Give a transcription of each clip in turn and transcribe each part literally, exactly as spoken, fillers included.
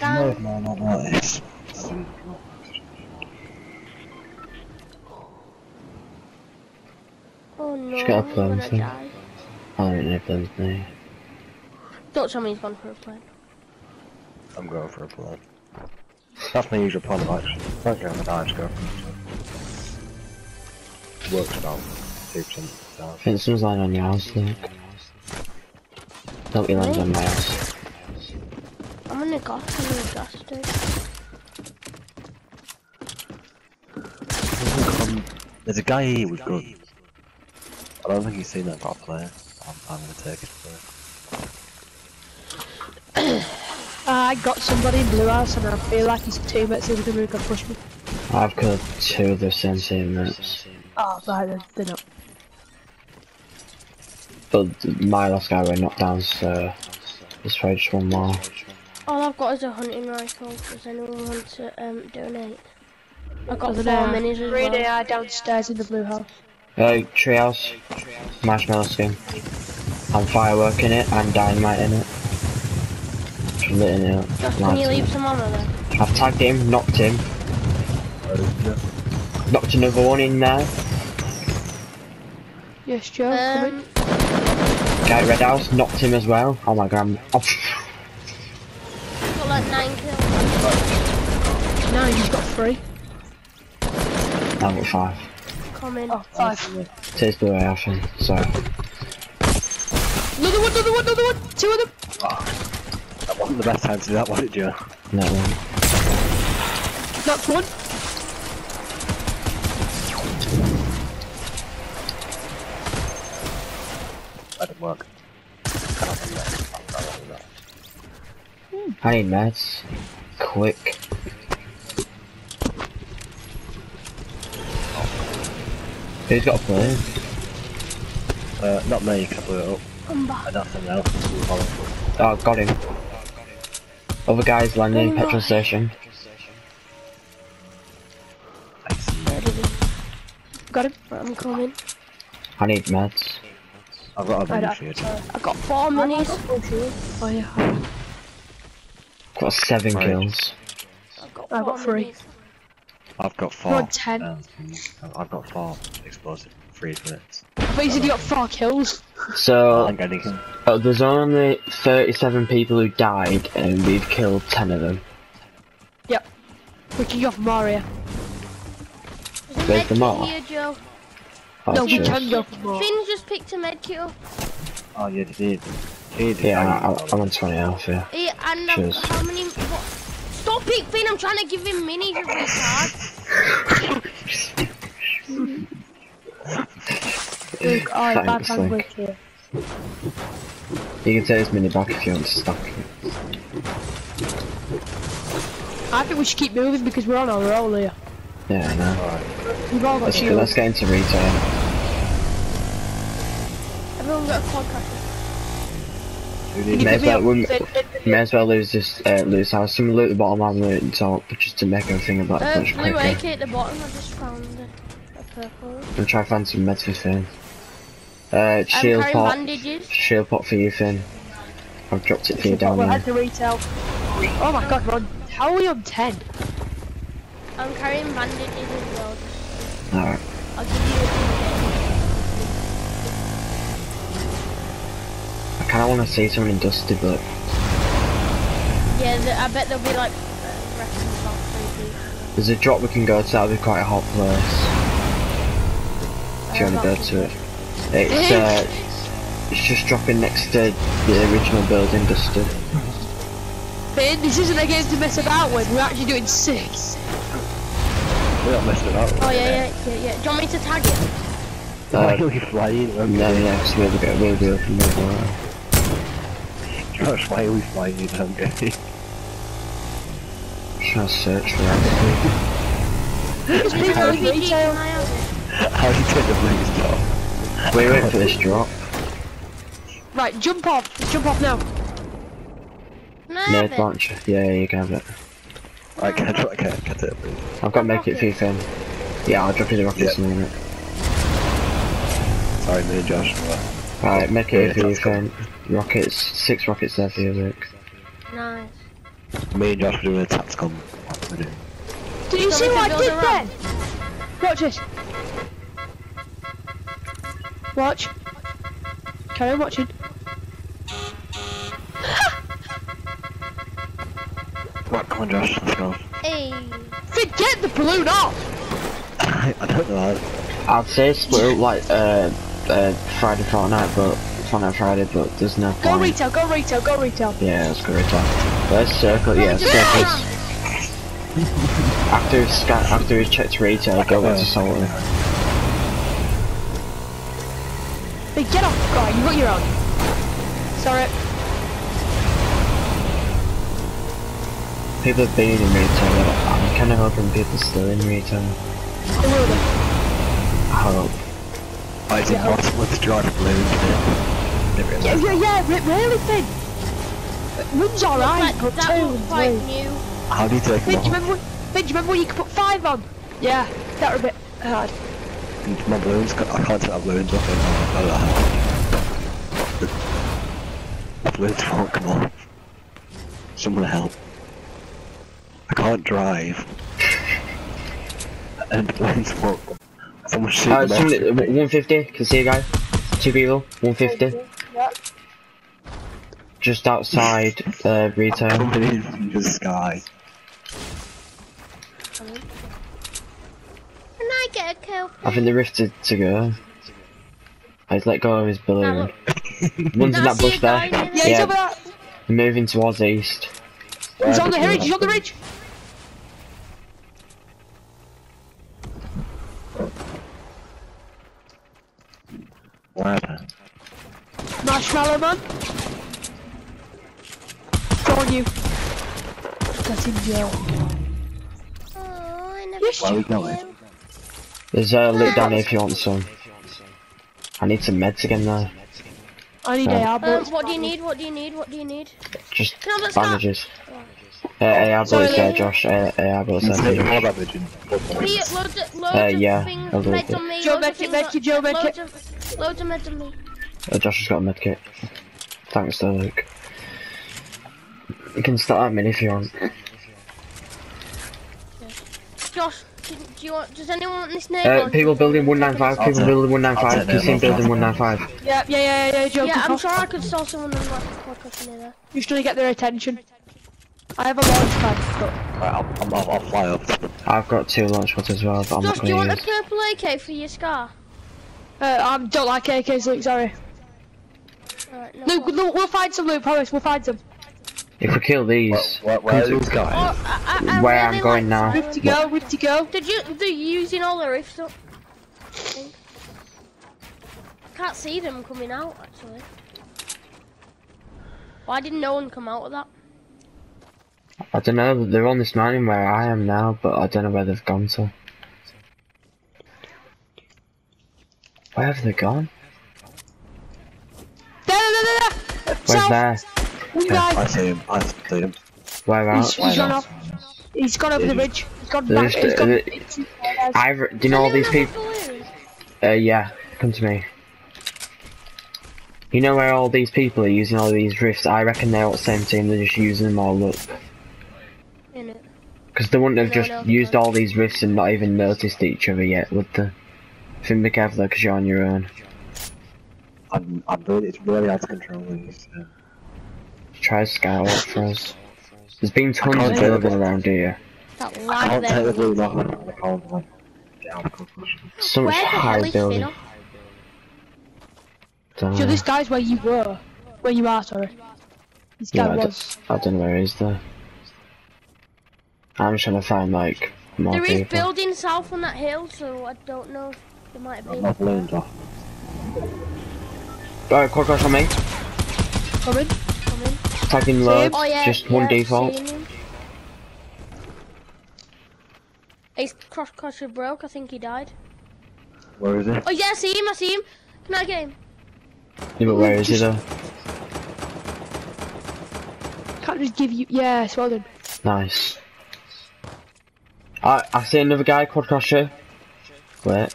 Done. No, no, no, no. Oh no, she's got a plan, so. I don't know if there's no. Don't tell me he's gone for a plan. I'm going for a plan. That's my usual plan of action. Don't go on the dice, go for it. Works about two percent down. Vincent's lying on your house, Luke. Don't be lying on my house. I'm gonna go to the gas station. There's a guy here with guns. I don't think you've seen that guy player. I'm, I'm gonna take it for it. I got somebody in blue house and I feel like he's two minutes into the room and push me. I've got two of the sensei minutes. Oh, right then, they're not. But my last guy went knocked down, so let's try just one more. All I've got is a hunting rifle. Does anyone want to um, donate? I've got four minis as well. They are downstairs in the blue house. Uh, treehouse, marshmallow skin, and firework in it, and dynamite in it. Just lit in it. Just can you leave some ammo there? I've tagged him, knocked him. Knocked another one in there. Yes, Joe. Um, Guy red house, knocked him as well. Oh my god. Oh. I've got like nine kills. No, you've got three. I've got five. Coming. Oh, five. Takes the way I think, so. Another one, another one, another one! Two of them! Oh, that wasn't the best time to do that, was it, Joe? No. That's one! That didn't work. I need meds. Quick. Who's got a plane? Uh, not me, because I blew it up. Come back. Nothing else. Oh, I've got him. Other guy's landing in petrol station. Got him. I'm coming. I need meds. I've got a mini shield. I've got four minis. Oh yeah. I've got seven right. kills. I've got, I've got three. Minis. I've got four. Got ten. Um, I've got four explosive three minutes. Wait, so you got four kills? So uh, there's only thirty-seven people who died, and we've killed ten of them. Yep. We can go for more here. There's the more. Here, Joe. Oh, no, cheers. We can go for more. Finn just picked a medkit up. Oh yeah, they did. They did. Yeah, I, I'm on twenty health here. Yeah, and um, how many? What? Stop it, Finn, I'm trying to give him minis with my card. Luke, I back on with you. You can take this mini back if you want to stop it. I think we should keep moving because we're on our roll here. Yeah, I know. We've all got let's, shields. Let's get into retail. Everyone got a quad cracker. May, may, as well, we, may as well lose this uh, loose house. Some loot the bottom and loot the top, just to make everything about uh, much quicker. Blue A K at the bottom, I just found a, a purple. I'm trying to find some meds for Finn. Uh, shield I'm pot. Bandages. Shield pot for you, Finn. I've dropped it for you down there. At the retail. Oh my god, Ron, how are we on ten? I'm carrying bandages as well. Alright. I'll give you a I kinda wanna see something dusty, but... Yeah, the, I bet there'll be like... Uh, there's a drop we can go to, that'll be quite a hot place. Do you wanna go to it? It's uh... it's just dropping next to the original building, Dusty. Finn, this isn't a game to mess about with, we're actually doing six. We're not messing about with. Oh yeah, yeah, yeah, yeah. Do you want me to tag it? Uh, really flying, okay. No, yeah, because we'll go, we'll go from there. Josh, why are we flying? You don't get it. I'm trying to search for everything. How do you take the blues drop? We're in for this drop. Right, jump off. Jump off now. Nerd launcher. Yeah, you can have it. Right, can I drop it? Can I take it, please? I've got to make it for you, Finn. Yeah, I'll drop you the rockets in a minute. Sorry, me, Josh. Alright, make it if you can. Rockets, six rockets there for you, Luke. Nice. Me and Josh were doing a tactical. Did you, you see what I did then? Watch this. Watch. Carry on watching. Right, come on Josh, let's go. Hey. Forget the balloon off! I don't know. I'd say split up like uh, uh, Friday Fortnite, but Fortnite Friday, but there's no point. Go retail, go retail, go retail. Yeah, let's go retail. Let's circle, yeah, circles. after scan, after he checks retail, go back to solar. Hey, get off, guy! You got your own. Sorry. People have been in retail. I'm kind of hoping people still in retail. They will be. I hope. I did not want to draw the balloon. Yeah, yeah, yeah. It really thin. One's alright, but two's quite new. How do you take them off? Do you remember when you could put five on? Yeah, that were a bit hard. And my balloons, I can't take my balloons off. I don't know how. My balloons won't come off. Someone help. I can't drive. And the plane's full. Someone shoot uh, them somebody, one fifty, can see a guy. Two people, one fifty. Yep. Just outside uh, retail. I'm coming in the sky. Can I get a kill? I think the rifted to go. I just let go of his balloon. One's in that bush there. Yeah, yeah, he's over that. Moving towards the east. Where he's on the ridge, he's on the ridge! What happened? Marshmallow man! Go on you! That's in jail. Oh, I never yes, you going? There's a uh, loot down here if you want some. I need some meds again though. I need yeah. A R bullets. Uh, what do you need? What do you need? What do you need? Just bandages. Uh, A R bullets there, Josh. Uh, A R bullets there. Uh, yeah. Joe medkit, medkit, Joe medkit. Loads of meds on me. Uh, Josh has got a medkit. Thanks though, Luke. You can start at mid if you want. Josh, do you want, does anyone want this name? Uh, people building one ninety-five, people building one ninety-five, you seen building one ninety-five. Yeah, yeah, yeah, yeah, Joe. Yeah, I'm sure I could saw someone in my pocket near there. You're trying to get their attention. I have a launch pad, but... Right, I'll, I'll, I'll fly up. I've got two launch pads as well, but I'm Josh, not going to use. Do you want a purple A K for your scar? Uh, I don't like A Ks, Luke, sorry. Right, no Luke, Luke, we'll find some, Luke, promise, we'll find some. If we kill these, where, where, where, these guys? Oh, I, I where really I'm going now. We have to go, we have to go. Did you, they're using all the rifts up. I, I can't see them coming out, actually. Why didn't no one come out with that? I don't know, they're on this mountain where I am now, but I don't know where they've gone to. Where have they gone? There, there, there, there! Where's South. There? Yeah, I see him, I see him. Where out? He's, he's, off. He's gone over the ridge. He's gone back. He's gone back. I do you know all these people? Uh, yeah, come to me. You know where all these people are using all these rifts? I reckon they're all the same team, they're just using them all up. Because they wouldn't have just used all these rifts and not even noticed each other yet, would they? I think be careful though, because you're on your own. I'm, I'm really, it's really hard to control these. Uh... Try to scout out for us. There's been tons of building around here. That I can't tell the I can't like, down so much high building. So know. This guy's where you were. Where you are, sorry. This guy yeah, was. I don't know where he is though. I'm trying to find like more there people. There is building south on that hill, so I don't know if there might have been. I've learned off. Alright, quick rush on me. Coming. Tagging low, oh, yeah, just yeah, one default. His cross crusher broke, I think he died. Where is he? Oh yeah, I see him, I see him. Can I get him? Yeah, but where is he though? Can't just give you, yeah, well done. Nice. I, I see another guy, quad crusher. Wait.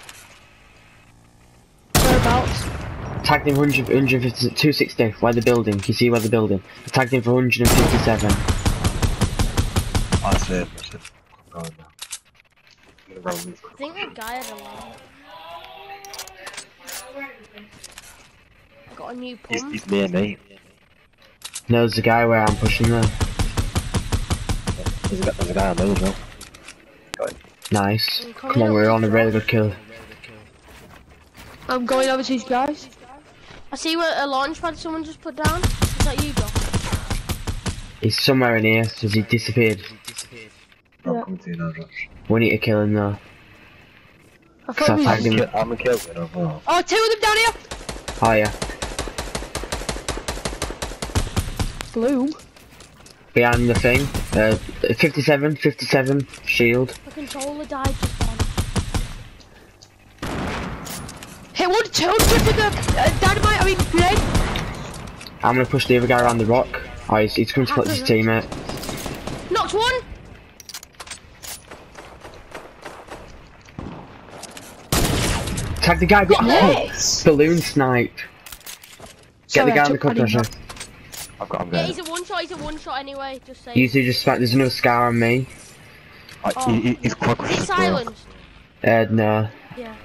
Whereabouts? Tagged him for one hundred, one fifty, two sixty, where the building, can you see where the building? Tagged him for one fifty-seven. dead. Oh, no. I think that guy had a lot. I got a new pump. He's near me. No, there's a guy where I'm pushing them. There's a, there's a guy on those, though. Nice. Come on, we're on a really good kill. I'm going over to these guys. I see what a launch pad someone just put down. Is that you, Doc? He's somewhere in here. Has he disappeared? Yeah. We need to kill him though. I thought we I'm gonna kill him. Oh. Oh, two of them down here! Oh yeah. Blue? Behind the thing. Uh, fifty-seven, fifty-seven, shield. The controller died just on. Hit one, two, two to the uh, dynamite, I mean grenade. I'm gonna push the other guy around the rock. Oh, he's, he's coming to put his teammate. Knocked one! Tag the guy, got yes. Oh, balloon snipe. Get Sorry, the guy on the cup pressure. I've got him. Yeah, he's a one shot, he's a one shot anyway, just say. You two just smacked, there's another scar on me. Oh. I, he, he's he's silenced. Uh, no. Yeah.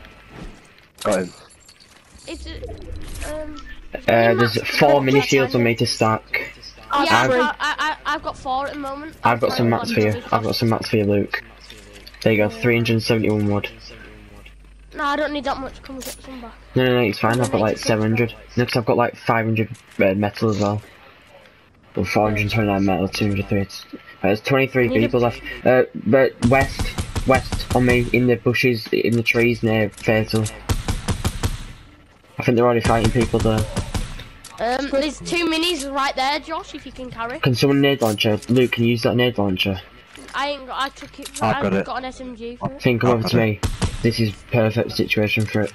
Got him. It's, um, uh, there's four mini shields on me to stack. Oh, yeah, I've, I've, got, I, I, I've got four at the moment. I've, I've got, got some mats for you, I've got some mats for you, Luke. There you go, three hundred seventy-one wood. No, I don't need that much, come and get some back. No, no, no, it's fine, I've got like seven hundred. No, because I've got like five hundred uh, metal as well. Well, four hundred twenty-nine metal, two hundred thirty. Right, there's twenty-three people left. Uh, but west, west on me, in the bushes, in the trees near Fatal. I think they're already fighting people there. Um, there's two minis right there, Josh, if you can carry. Can someone nade launcher? Luke, can you use that nade launcher? I ain't got, I took it, I've got, got an S M G for it. Think come over to me. This is perfect situation for it.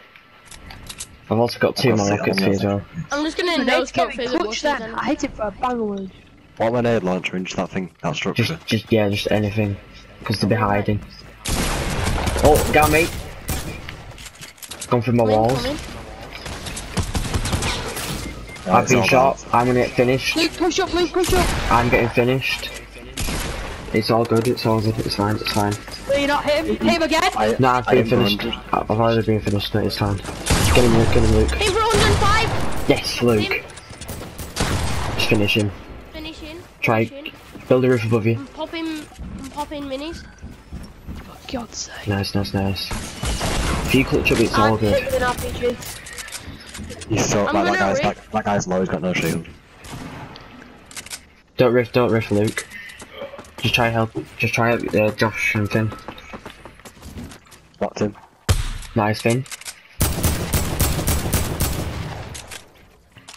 I've also got two more rockets here as well. I'm just gonna nade go through the bushes and I hit it for a bang. While I nade launcher into that thing, that structure. Just, just yeah, just anything, because they'll be hiding. Oh, got me. Gone through my walls. I've been shot. I'm gonna get finished. Luke, push up, Luke, push up. I'm getting finished. It's all good, it's all good, it's fine, it's fine. Will you not hit him? Hit him again? I, nah, I've been finished. I've already been finished, no, it's fine. Get him, Luke, get him, Luke. He's one oh five! Yes, Luke. Him. Just finish him. Finish him. Try, finish him. Build a roof above you. I'm popping, I'm popping minis. For God's sake. Nice, nice, nice. If you clutch up, it's I'm all good. He's so, like, that, guy's, that, that guy's low, he's got no shield. Don't riff, don't riff, Luke. Just try help. Just try help uh, Josh and Finn. Locked him. Nice, Finn.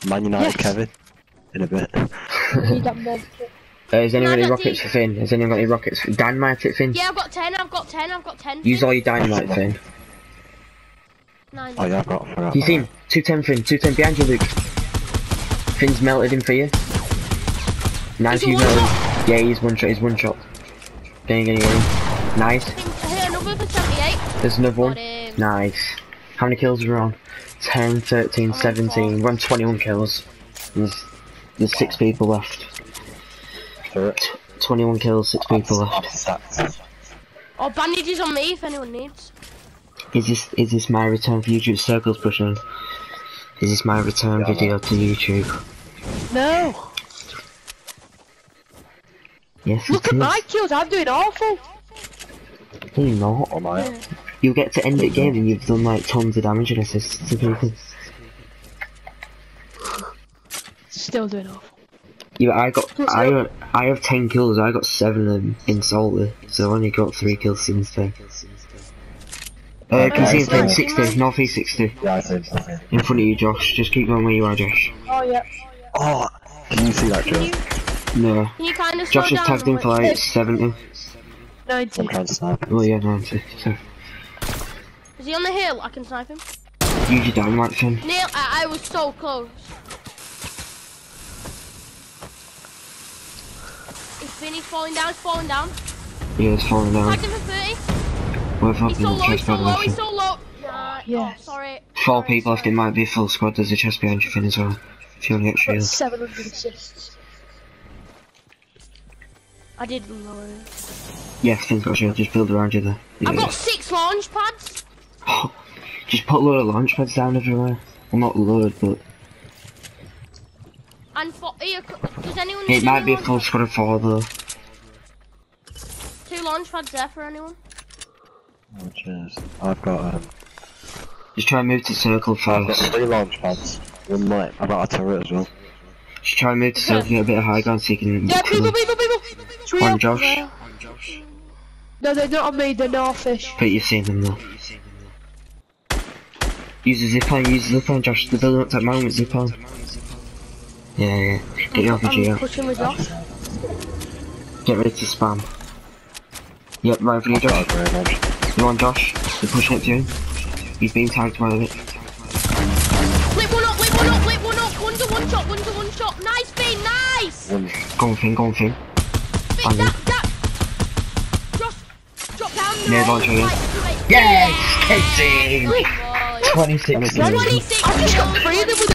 Man United, yes. Kevin. In a bit. uh, is anyone any rockets for Finn? Has anyone got any rockets? Dynamite it, Finn? Yeah, I've got ten. I've got ten. I've got ten. Use all your dynamite, Finn. Nine. Oh yeah, I've got. Forgot, you see him? Two ten, Finn. Two ten behind you, Luke. Finn's melted him for you. Nice, you know. Yeah, he's one shot, he's one shot. Getting, getting, getting. Nice. Hey, another for seventy-eight. There's another one. Nice. How many kills are we on? ten, thirteen, seventeen. We're on twenty-one kills. There's, there's six people left. twenty-one kills, six people left. Oh, bandages on me if anyone needs. Is this, is this my return for YouTube? Circles pushing. Is this my return yeah, video to YouTube? No! Yes, look at my kills, I'm doing awful! No, you're not. Am I? Yeah. You'll get to end the game and you've done like tons of damage and assists to people. Still doing awful. Yeah, I got, I got, I have ten kills, I got seven of them in Salty, so I only got three kills since then. Uh, can see him sixty, north east sixty. Yeah, I said something. In front of you, Josh, just keep going where you are, Josh. Oh, yeah. Oh, can you see that, Josh? No. Kind of Josh is tagged in for like seventy. ninety. I'm trying to snipe him. Oh yeah, ninety. So. Is he on the hill? I can snipe him. Use your dynamite, Finn. Neil, I, I was so close. Is Finn falling down? He's falling down. Yeah, he's falling down. Tagged him for thirty. We're he's so low, he's so low, he's so low. Nah, yes. Oh, sorry. Four sorry, people sorry. Left, it might be a full squad. There's a chest behind you, Finn, as well. If you want to get shield. seven hundred assists. I did low. Yeah, Finn's got you. Just build around you there. Yeah, I've got yeah. six launch pads. Oh, just put a load of launch pads down everywhere. Well, not load, but. And for here, does anyone? It might be a full squad of four though. Two launch pads there for anyone. Oh jeez, I've got. Um... Just try and move to circle first. I've got three launch pads. One light. I've got a turret as well. Just try and move to okay. circle, get a bit of high ground so you can. Yeah, people, people, people, people. Trio. On Josh. Yeah. On Josh. No, they're not on me. They're Narfish. But you've seen them though. Use the zip line. Use the zip line, Josh. The building looks like mine with zip line. Yeah, yeah. Get your R P G out. Pushing with Josh. Get ready to spam. Yep, right for you, Josh. You on Josh? They're pushing it to you. He's being tagged by it. Flip one up, flip one up, flip one up. One to one shot, one to one shot. Nice, Finn, nice. Go on, Finn, go on, Finn. Finn, that, that. Josh, drop down. No, no launch, right, right. Yes, Katie. twenty-six. twenty-six. I just got three of them with